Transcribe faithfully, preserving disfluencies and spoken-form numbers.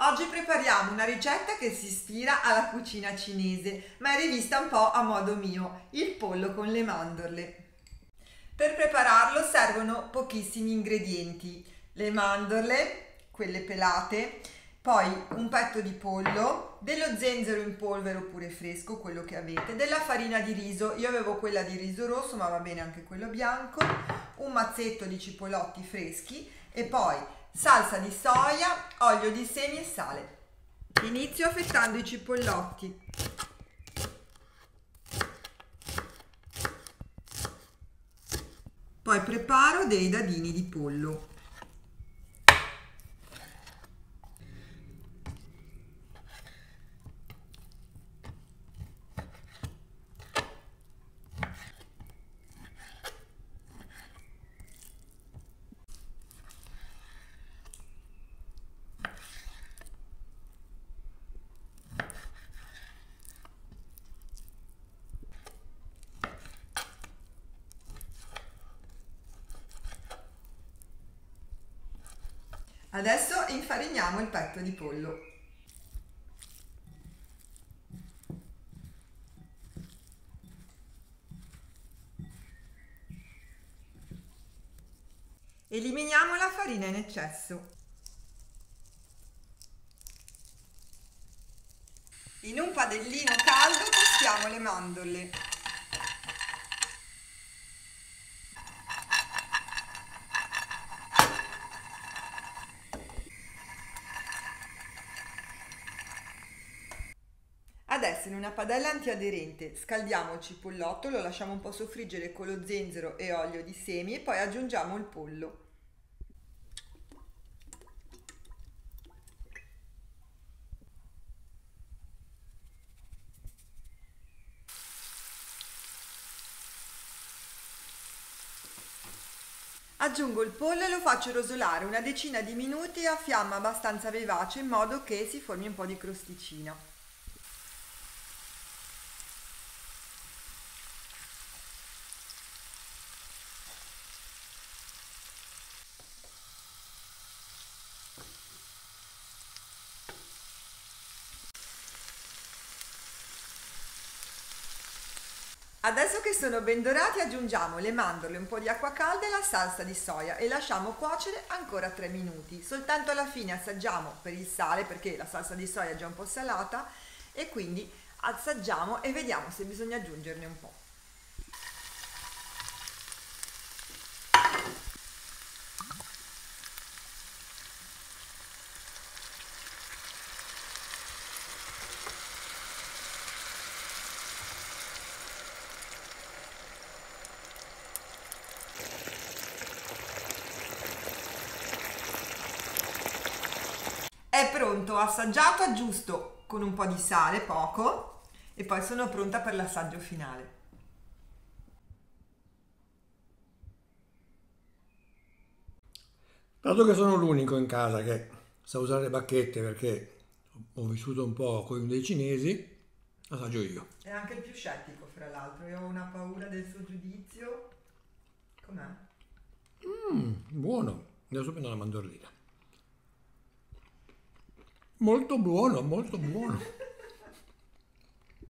Oggi prepariamo una ricetta che si ispira alla cucina cinese, ma è rivista un po' a modo mio, il pollo con le mandorle. Per prepararlo servono pochissimi ingredienti: le mandorle, quelle pelate, poi un petto di pollo, dello zenzero in polvere oppure fresco, quello che avete, della farina di riso, io avevo quella di riso rosso ma va bene anche quello bianco, un mazzetto di cipollotti freschi e poi salsa di soia, olio di semi e sale. Inizio affettando i cipollotti. Poi preparo dei dadini di pollo. Adesso infariniamo il petto di pollo. Eliminiamo la farina in eccesso. In un padellino caldo tostiamo le mandorle. Adesso in una padella antiaderente scaldiamo il cipollotto, lo lasciamo un po' soffriggere con lo zenzero e olio di semi e poi aggiungiamo il pollo. Aggiungo il pollo e lo faccio rosolare una decina di minuti a fiamma abbastanza vivace in modo che si formi un po' di crosticina. Adesso che sono ben dorati aggiungiamo le mandorle, un po' di acqua calda e la salsa di soia e lasciamo cuocere ancora tre minuti. Soltanto alla fine assaggiamo per il sale, perché la salsa di soia è già un po' salata, e quindi assaggiamo e vediamo se bisogna aggiungerne un po'. È pronto, assaggiato, aggiusto con un po' di sale, poco, e poi sono pronta per l'assaggio finale. Dato che sono l'unico in casa che sa usare le bacchette perché ho vissuto un po' con dei cinesi, assaggio io. È anche il più scettico, fra l'altro, io ho una paura del suo giudizio. Com'è? Mm, buono, adesso prendo la mandorlina. Molto buono, molto buono.